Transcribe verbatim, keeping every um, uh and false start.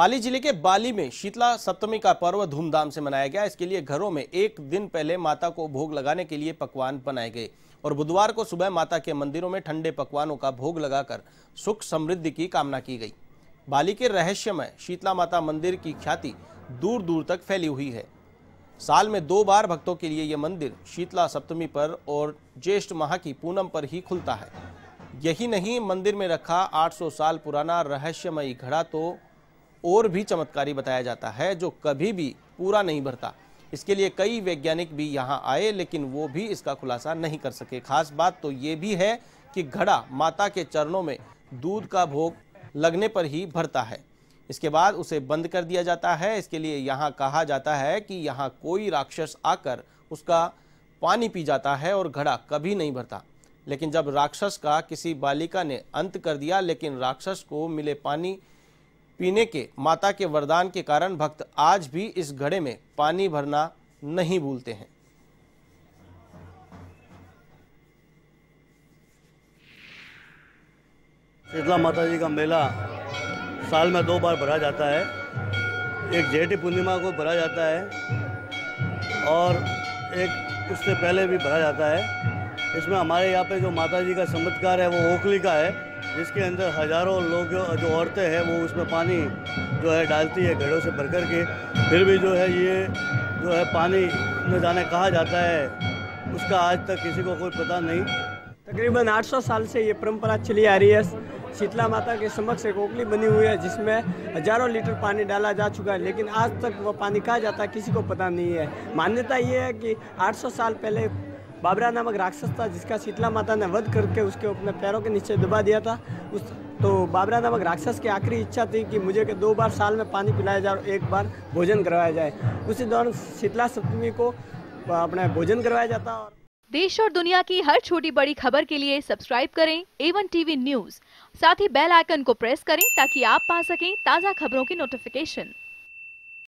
पाली जिले के बाली में शीतला सप्तमी का पर्व धूमधाम से मनाया गया। इसके लिए घरों में एक दिन पहले माता को भोग लगाने के लिए पकवान बनाए गए और बुधवार को सुबह माता के मंदिरों में ठंडे पकवानों का भोग लगाकर सुख समृद्धि की कामना की गई। बाली के रहस्यमय शीतला माता मंदिर की ख्याति दूर दूर तक फैली हुई है। साल में दो बार भक्तों के लिए यह मंदिर शीतला सप्तमी पर और ज्येष्ठ माह की पूनम पर ही खुलता है। यही नहीं, मंदिर में रखा आठ सौ साल पुराना रहस्यमयी घड़ा तो और भी चमत्कारी बताया जाता है, जो कभी भी पूरा नहीं भरता। इसके लिए कई वैज्ञानिक भी यहां आए, लेकिन वो भी इसका खुलासा नहीं कर सके। खास बात तो ये भी है कि घड़ा माता के चरणों में दूध का भोग लगने पर ही भरता है। इसके बाद उसे बंद कर दिया जाता है। इसके लिए यहां कहा जाता है कि यहां कोई राक्षस आकर उसका पानी पी जाता है और घड़ा कभी नहीं भरता। लेकिन जब राक्षस का किसी बालिका ने अंत कर दिया, लेकिन राक्षस को मिले पानी पीने के माता के वरदान के कारण भक्त आज भी इस घड़े में पानी भरना नहीं भूलते हैं। शीतला माता जी का मेला साल में दो बार भरा जाता है। एक जेठी पूर्णिमा को भरा जाता है और एक उससे पहले भी भरा जाता है। इसमें हमारे यहाँ पे जो माता जी का चमत्कार है वो ओखली का है, जिसके अंदर हजारों लोग जो औरतें हैं वो उसमें पानी जो है डालती है घड़ों से भरकर के। फिर भी जो है ये जो है पानी न जाने कहा जाता है, उसका आज तक किसी को कोई पता नहीं। तकरीबन आठ सौ साल से ये परंपरा चली आ रही है। शीतला माता के समक्ष एक ओखली बनी हुई है जिसमें हजारों लीटर पानी डाला जा चुका है, लेकिन आज तक वह पानी कहाँ जाता किसी को पता नहीं है। मान्यता ये है कि आठ सौ साल पहले बाबरा नामक राक्षस था, जिसका शीतला माता ने वध करके उसके अपने पैरों के नीचे दबा दिया था। उस तो बाबरा नामक राक्षस की आखिरी इच्छा थी कि मुझे के दो बार साल में पानी पिलाया जाए और एक बार भोजन करवाया जाए। उसी दौरान शीतला सप्तमी को अपना भोजन करवाया जाता। और देश और दुनिया की हर छोटी बड़ी खबर के लिए सब्सक्राइब करें एवन टीवी न्यूज। साथ ही बेल आइकन को प्रेस करें ताकि आप पा सकें ताज़ा खबरों की नोटिफिकेशन।